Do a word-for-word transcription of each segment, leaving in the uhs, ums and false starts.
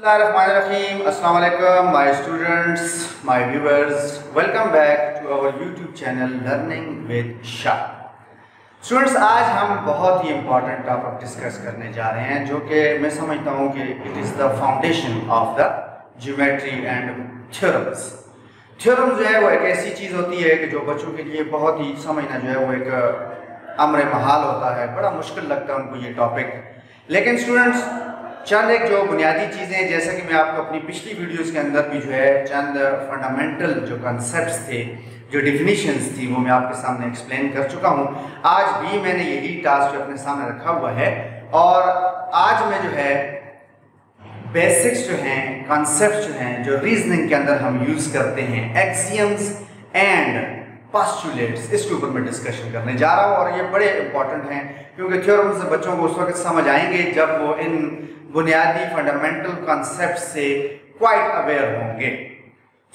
Bismillahirrahmanirrahim. Assalamu alaikum my students, my viewers, welcome back to our YouTube channel Learning with Shah. Students, आज हम बहुत ही important topic discuss करने जा रहे हैं, जो कि मैं समझता हूँ कि it is the foundation of the geometry and theorems. Theorem जो है वो एक ऐसी चीज़ होती है कि जो बच्चों के लिए बहुत ही समझना जो है वो एक अमर महाल होता है, बड़ा मुश्किल लगता है उनको ये टॉपिक। लेकिन स्टूडेंट्स, चंद एक जो बुनियादी चीज़ें, जैसा कि मैं आपको अपनी पिछली वीडियोस के अंदर भी जो है चंद फंडामेंटल जो कॉन्सेप्ट्स थे, जो डिफिनीशंस थी, वो मैं आपके सामने एक्सप्लेन कर चुका हूँ। आज भी मैंने यही टास्क अपने सामने रखा हुआ है और आज मैं जो है बेसिक्स जो हैं, कॉन्सेप्ट जो हैं, जो रीजनिंग के अंदर हम यूज़ करते हैं, एक्सियम्स एंड पॉस्टुलेट्स, इसके ऊपर मैं डिस्कशन करने जा रहा हूँ। और ये बड़े इंपॉर्टेंट हैं, क्योंकि थ्योरम से बच्चों को उस वक्त समझ आएंगे जब वो इन बुनियादी फंडामेंटल कॉन्सेप्ट से क्वाइट अवेयर होंगे।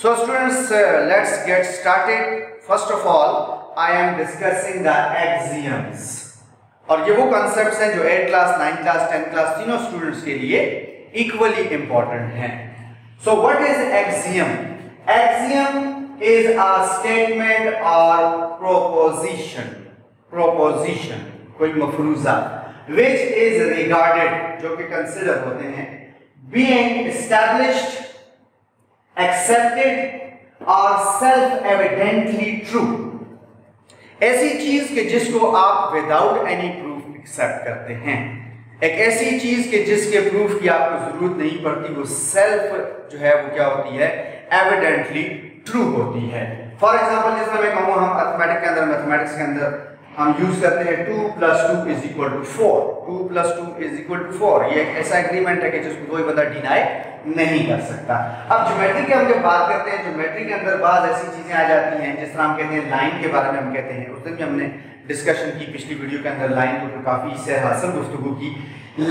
So students, let's get started. First of all I am discussing the axioms, और ये वो कॉन्सेप्ट हैं जो eight class, nine class, ten class तीनों स्टूडेंट्स के लिए इक्वली इम्पॉर्टेंट हैं। So what is axiom? Axiom is a statement or proposition, proposition कोई मफरूजा, which is regarded जो कि consider होते हैं, being established, accepted or self-evidently true, ऐसी चीज के जिसको आप without any proof accept करते हैं, एक ऐसी चीज के जिसके proof की आपको जरूरत नहीं पड़ती, वो self जो है वो क्या होती है, evidently ट्रू होती है। फॉर एग्जाम्पल, जैसे मैं कहूँ, हम अर्थमेटिक के अंदर, मैथमेटिक्स के अंदर हम यूज करते हैं two plus two is equal to four, two plus two is equal to four. ये एक ऐसा एग्रीमेंट है कि जिसको कोई बंदा डिनाई नहीं कर सकता। अब ज्योमेट्री की हम जब बात करते हैं, ज्योमेट्री के अंदर बाज ऐसी चीज़ें आ जाती हैं जिस तरह हम कहते हैं लाइन के बारे में, हम कहते हैं, उस दिन भी हमने डिस्कशन की पिछली वीडियो के अंदर, लाइन को काफ़ी से हासिल गुफ्तगू की।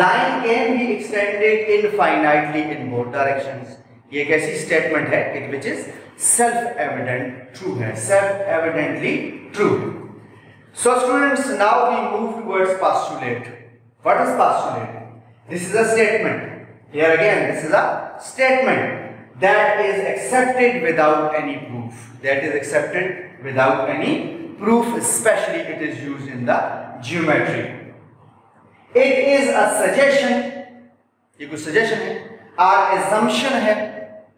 Line can be extended infinitely in both directions, ये एक ऐसी स्टेटमेंट है it which is self evident true है, self evidently true. So students, now we move towards postulate. What is postulate? This is a statement, here again this is a statement that is accepted without any proof, that is accepted without any proof, specially it is used in the geometry. It is a suggestion, ये कोई suggestion है, are assumption है,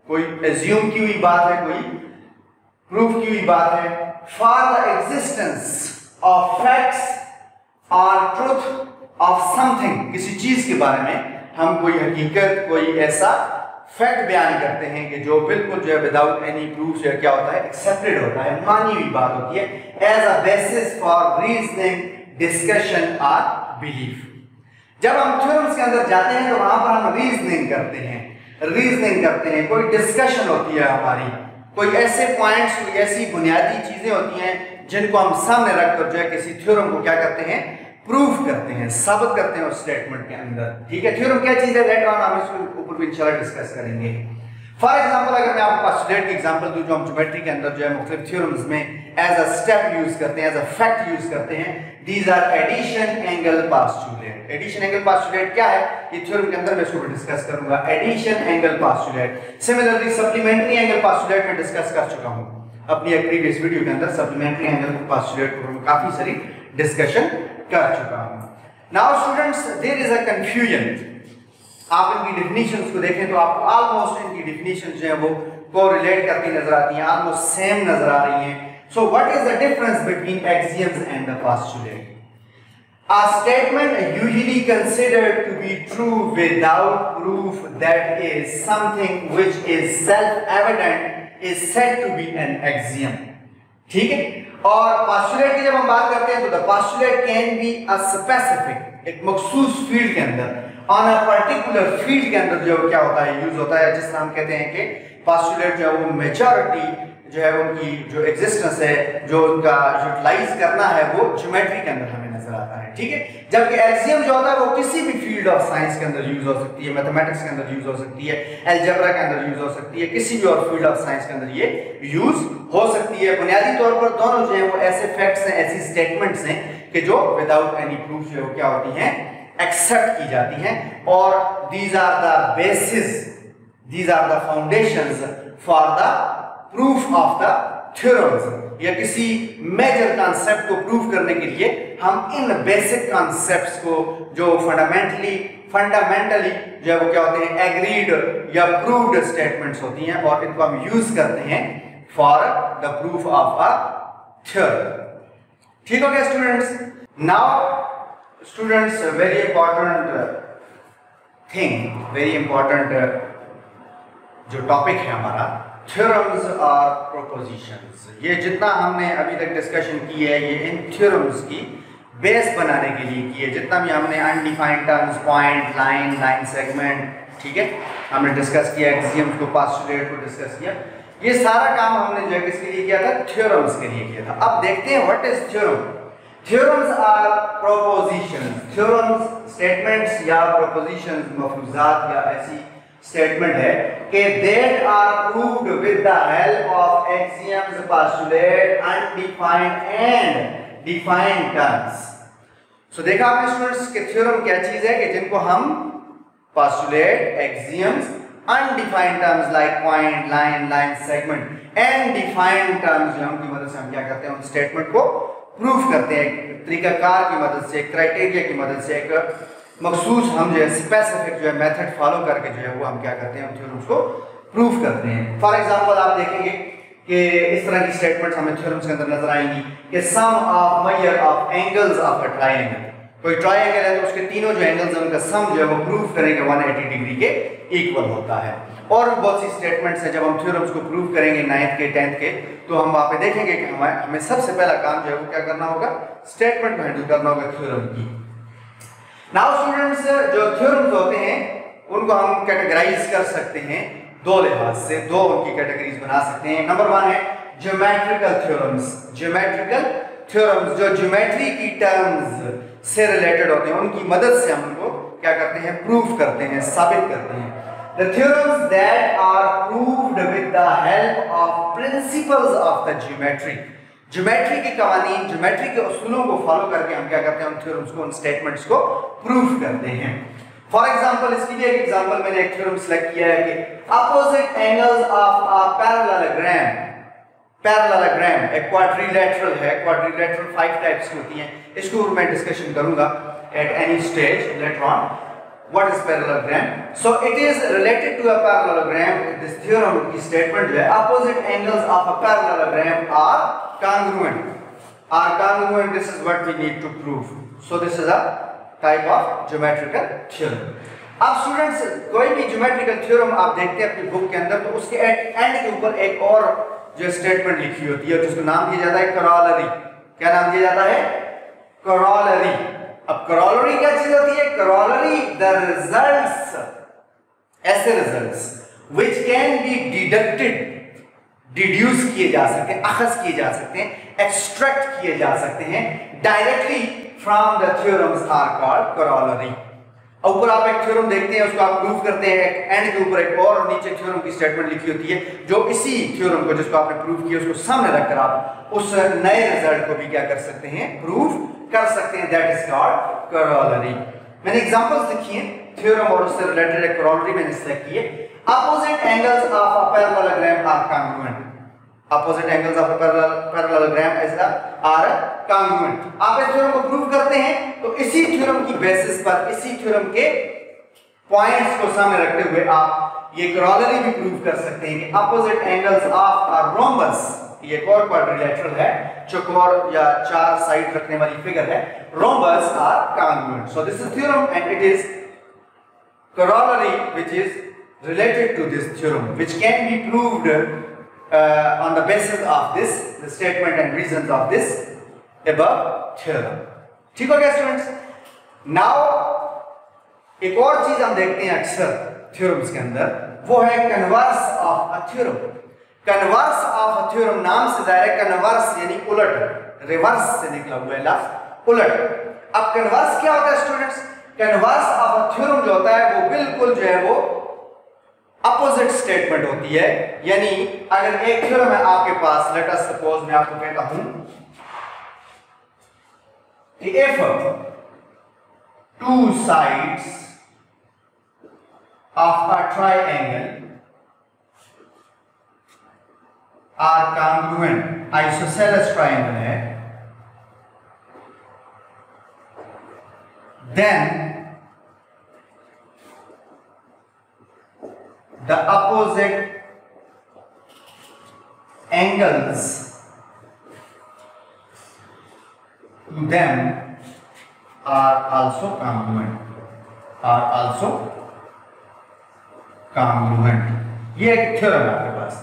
कोई assume की हुई बात है, कोई प्रूफ की हुई बात है, for the existence of facts और ट्रूथ ऑफ समथिंग, किसी चीज के बारे में हम कोई हकीकत, कोई ऐसा फैक्ट बयान करते हैं कि जो बिल्कुल जो है विदाउट एनी प्रूफ जो है क्या होता है, एक्सेप्टेड होता है, मानी हुई बात होती है, as a basis for reasoning, discussion और बिलीफ। जब हम थ्योरम्स के अंदर जाते हैं तो वहां पर हम रीजनिंग करते हैं, रीजनिंग करते हैं, कोई डिस्कशन होती है हमारी, कोई ऐसे पॉइंट्स, कोई ऐसी बुनियादी चीजें होती हैं जिनको हम सामने रखकर जो है किसी थ्योरम को क्या करते हैं, प्रूफ करते हैं, साबित करते हैं उस स्टेटमेंट के अंदर। ठीक है, थ्योरम क्या चीज है, लेटर ऑन हम इसके ऊपर भी इंशाल्लाह डिस्कस करेंगे। फॉर एग्जाम्पल, अगर मैं आपको पॉस्टुलेट की एग्जाम्पल दूँ, जो हम ज्योमेट्री के अंदर जो है मुख्तलिफ थ्योरम्स में एज अ स्टेप यूज करते हैं, एज अ फैक्ट यूज करते हैं, these are addition angle postulate. Addition angle postulate क्या है, ये थ्योरम के अंदर मैं इसको डिस्कस करूंगा, addition angle postulate. Similarly supplementary angle postulate में डिस्कस कर चुका हूँ अपनी एक प्रीवियस वीडियो के अंदर, सप्लीमेंट्री एंगल पॉस्टुलेट को काफी सारी डिस्कशन कर चुका हूँ। Now students, there is a confusion. आप इनकी डिफिनीशंस को देखें तो आपको ऑलमोस्ट इनकी डिफिनीशंस जो है वो कोरिलेट करती नजर आती हैं, ऑलमोस्ट सेम नजर आ रही हैं। So what is the difference between axioms and the postulate? A statement usually considered to be true without proof, that is something which is self-evident, is said to be an axiom. ठीक है। और postulate की जब हम बात करते हैं तो the postulate can be a specific, एक मखसूस field के अंदर, on a particular field के अंदर जो क्या होता है, use होता है, जिसमें हम कहते हैं कि postulate जो है वो majority जो है उनकी जो एग्जिस्टेंस है, जो उनका यूटिलाइज करना है, वो ज्योमेट्री के अंदर हमें नजर आता है। ठीक है, जबकि एक्सियम जो होता है वो किसी भी फील्ड ऑफ साइंस के अंदर यूज हो सकती है, मैथमेटिक्स के अंदर यूज हो सकती है, एल्जेब्रा के अंदर यूज हो सकती है, किसी भी और फील्ड ऑफ साइंस के अंदर ये यूज हो सकती है। बुनियादी तौर पर दोनों जो है वो ऐसे फैक्ट्स हैं, ऐसी स्टेटमेंट्स हैं कि जो विदाउट एनी प्रूफ जो है वो क्या होती हैं, एक्सेप्ट की जाती हैं, और these are the basis These are the foundations for the proof of the theorems. या किसी major concept को prove करने के लिए हम इन basic concepts को जो fundamentally fundamentally जो है वो क्या होते हैं agreed या proved statements होती हैं और इनको हम use करते हैं for the proof of a theorem. ठीक हो गया students. Now students very important thing very important जो टॉपिक है हमारा थ्योरम्स और प्रोपोजिशंस. ये जितना हमने अभी तक डिस्कशन की है ये इन थ्योरम्स की बेस बनाने के लिए की है. जितना भी हमने undefined terms point line line segment ठीक है हमने डिस्कस किया एक्सियम्स को पोस्टुलेट को डिस्कस किया. ये सारा काम हमने जो है किसके लिए किया था थ्योरम्स के लिए किया था. अब देखते हैं what is theorem. Theorems are propositions. Theorems statements या प्रोपोजिशंस मफरूजात या ऐसी स्टेटमेंट है कि that are proved with the help of axioms postulate undefined and defined terms. So देखा आपने स्टूडेंट्स कि थ्योरम क्या चीज है कि जिनको हम postulate axioms undefined terms like point, line, line segment and defined terms जो की मदद से हम क्या करते हैं उन स्टेटमेंट को प्रूफ करते हैं तरीकाकार की मदद से क्राइटेरिया की मदद से एक मखसूस हम जो है स्पेसिफिक जो है मेथड फॉलो करके जो है वो हम क्या करते हैं उन थ्योरम्स को प्रूफ करते हैं. फॉर एग्जाम्पल आप देखेंगे कि इस तरह की स्टेटमेंट हमें थ्योरम्स के अंदर नजर आएंगी कि sum of measure of angles of a triangle. कोई ट्रायंगल है तो उसके तीनों जो एंगल्स हैं उनका सम जो है वो प्रूफ करेंगे एक सौ अस्सी डिग्री के इक्वल होता है. और बहुत सी स्टेटमेंट्स हैं जब हम थ्योरम्स को प्रूफ करेंगे नाइन्थ के टेंथ के तो हम वहाँ पे देखेंगे कि हमें हमें सबसे पहला काम जो है वो क्या करना होगा स्टेटमेंट हैंडल करना होगा थ्योरम की. नाउ स्टूडेंट्स जो थ्योरम्स होते हैं उनको हम कैटेगराइज कर सकते हैं दो लिहाज से दो उनकी कैटेगरीज बना सकते हैं. नंबर वन है ज्योमेट्रिकल थ्योरम्स. ज्योमेट्रिकल थ्योरम्स जो ज्योमेट्री की टर्म्स से रिलेटेड होते हैं उनकी मदद से हम उनको क्या करते हैं प्रूफ करते हैं साबित करते हैं. The theorems that are proved with the help of principles of the geometry. Geometry की कवानीन ज्योमेट्री के उसूलों को फॉलो करके हम क्या करते हैं उन थ्योरम्स को उन स्टेटमेंट्स को प्रूफ करते हैं. फॉर एग्जाम्पल इसके लिए एक एग्जाम्पल मैंने एक थ्योरम सेलेक्ट किया है कि opposite angles of a parallelogram parallelogram एक क्वाड्रिलेटरल है. क्वाड्रिलेटरल फाइव टाइप्स की होती हैं इसको मैं डिस्कशन करूंगा at any stage later on what is parallelogram. So it is related to a parallelogram. This theorem की स्टेटमेंट जो है opposite angles of a parallelogram are congruent are congruent. This is what we need to prove. So this is a type of geometrical theorem. अब students कोई भी geometrical theorem आप देखते हैं अपनी बुक के अंदर तो उसके एट एंड के ऊपर एक और जो स्टेटमेंट लिखी होती है जिसको नाम दिया जाता है करोलरी. क्या नाम दिया जाता है करोलरी. अब करोलरी क्या चीज होती है करोलरी द रिजल्ट्स ऐसे results which can be deducted deduce किए जा सकते हैं अखज किए जा सकते हैं एक्सट्रैक्ट किए जा सकते हैं directly from the theorems are called corollary. ऊपर आप एक थ्योरम देखते हैं उसको आप प्रूफ करते हैं एंड के ऊपर एक और नीचे थ्योरम की स्टेटमेंट लिखी होती है जो इसी थ्योरम को जिसको आपने प्रूफ किया उसको सामने रखकर आप उस नए रिजल्ट को भी क्या कर सकते हैं प्रूफ कर सकते हैं. That is called corollary. मैंने एग्जांपल्स लिखी हैं थ्योरम और उससे रिलेटेड एक करोलरी मैंने सेलेक्ट की है. Opposite angles of a parallelogram are congruent. Opposite angles of parallelogram are congruent. आप इस थ्योरम को प्रूव करते हैं तो इसी थ्योरम की बेसिस पर इसी थ्योरम के पॉइंट्स को सामने रखते हुए आप ये करोलरी भी प्रूव कर सकते हैं कि opposite angles of a rhombus. ये एक और क्वाड्रिलेटरल है चौकोर या चार साइड रखने वाली फिगर है. Rhombus are congruent. So this is theorem and it is corollary which is related to this theorem which can be proved Uh, on the basis of this, the statement and reasons of this above theorem. ठीक हो गया students. Now एक और चीज हम देखते हैं अक्सर थ्योरम्स के अंदर वो है converse of a theorem. Converse of a theorem नाम से जाहिर है कन्वर्स यानी उलट रिवर्स से निकला हुआ लफ्ज उलट. अब कन्वर्स क्या होता है students. Converse of a theorem जो होता है वो बिल्कुल जो है वो अपोजिट स्टेटमेंट होती है. यानी अगर एक थ्योरम है आपके पास लेट अस सपोज मैं आपको कहता हूं कि if two sides of a triangle are congruent isosceles triangle है, then the opposite angles to them are also congruent are also congruent. ये एक थ्योरम है आपके पास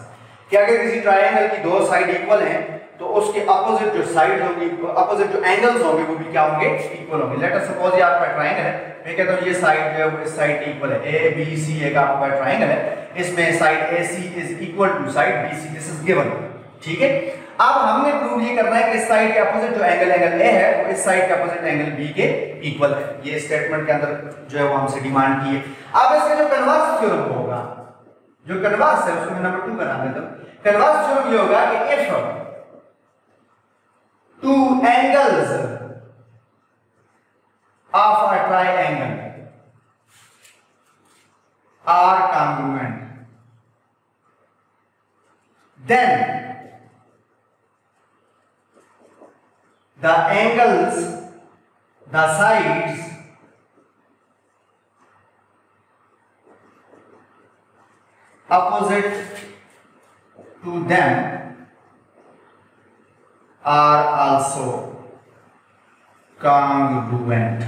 कि अगर किसी ट्रायंगल की दो साइड इक्वल हैं तो उसके अपोजिट जो साइड होगी, अपोजिट जो एंगल्स होंगे वो भी क्या होंगे, इक्वल होंगे. लेट अस सपोज ये आपका ट्रायंगल है, मैं कहता हूं ये साइड जो है इस साइड इक्वल है, ए बी सी एक आपका ट्रायंगल है, इसमें side AC is equal to side BC, this is given. ठीक है, अब हमने प्रूव ये करना है कि इस साइड के अपोजिट जो एंगल एंगल ए है वो इस साइड के अपोजिट एंगल बी के इक्वल है. ये स्टेटमेंट के अंदर जो है वो हमसे डिमांड की है. अब इसका जो कन्वर्स थ्योरम होगा, जो कन्वर्स है उसको नंबर टू बना देता हूं. कन्वर्स थ्योरम ये होगा कि if two angles of a triangle are congruent, then the angles, the sides opposite to them are also congruent.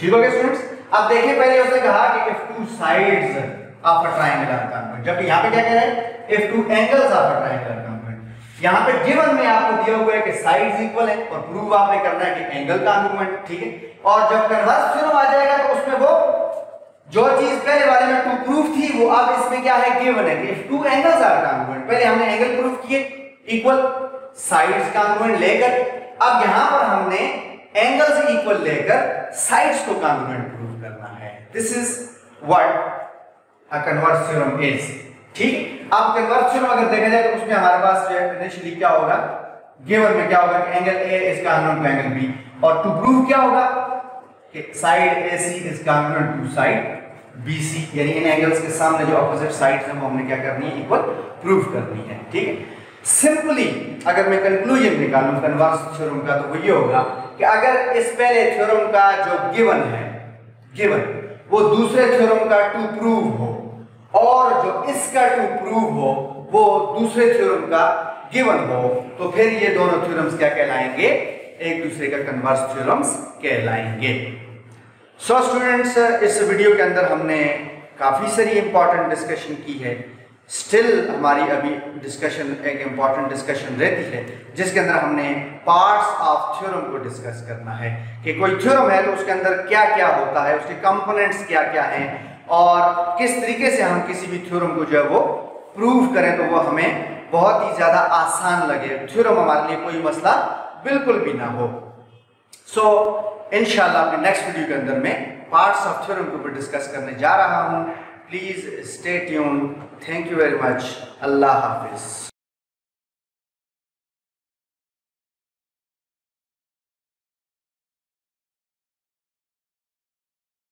ठीक हो गया स्टूडेंट्स. अब देखिए पहले उसने कहा कि if two sides of a triangle are congruent, जबकि यहाँ पे क्या कह रहा है if two angles of a triangle are congruent. यहाँ पे गिवन में आपको दिया हुआ है कि साइड्स इक्वल हैं और प्रूव आपने करना है कि एंगल कॉन्ग्रुएंट. ठीक है, और जब कन्वर्स थ्योरम आ जाएगा तो उसमें वो जो चीज पहले वाले में टू प्रूफ थी वो अब इसमें क्या है, गिवन है कि if two angles are congruent. पहले हमने एंगल प्रूफ किए इक्वल, साइड्स कॉन्ग्रुएंट लेकर, अब यहां पर हमने एंगल्स इक्वल लेकर साइड्स को कॉन्ग्रुएंट प्रूव करना है. This is what a converse theorem is. ठीक, अब कन्वर्स थ्योरम अगर देखा जाए तो उसमें हमारे पास जो है इनिशियली क्या होगा, गिवन में क्या होगा कि angle A is congruent to angle B, और टू प्रूव क्या होगा कि side AC is congruent to side BC, यानी इन एंगल्स के सामने जो ऑपोजिट साइड्स हैं वो हमने क्या करनी है, इक्वल प्रूव करनी है. ठीक है, सिंपली अगर मैं कंक्लूजन निकालूं कन्वर्स थ्योरम का तो वो ये होगा कि अगर इस पहले थ्योरम का जो गिवन है गिवन वो दूसरे थ्योरम का टू प्रूव हो, और जो इसका टू प्रूव हो वो दूसरे थ्योरम का गिवन हो, तो फिर ये दोनों थ्योरम्स क्या कहलाएंगे, एक दूसरे का कन्वर्स थ्योरम्स कहलाएंगे. सो स्टूडेंट्स, इस वीडियो के अंदर हमने काफी सारी इंपॉर्टेंट डिस्कशन की है. स्टिल हमारी अभी डिस्कशन एक इम्पॉर्टेंट डिस्कशन रहती है जिसके अंदर हमने पार्ट्स ऑफ थ्योरम को डिस्कस करना है कि कोई थ्योरम है तो उसके अंदर क्या क्या होता है, उसके कंपोनेंट्स क्या क्या हैं, और किस तरीके से हम किसी भी थ्योरम को जो है वो प्रूव करें तो वो हमें बहुत ही ज़्यादा आसान लगे, थ्योरम हमारे लिए कोई मसला बिल्कुल भी ना हो. सो इंशाल्लाह अपने नेक्स्ट वीडियो के अंदर मैं पार्ट्स ऑफ थ्योरम को भी डिस्कस करने जा रहा हूँ. Please stay tuned. Thank you very much. Allah Hafiz.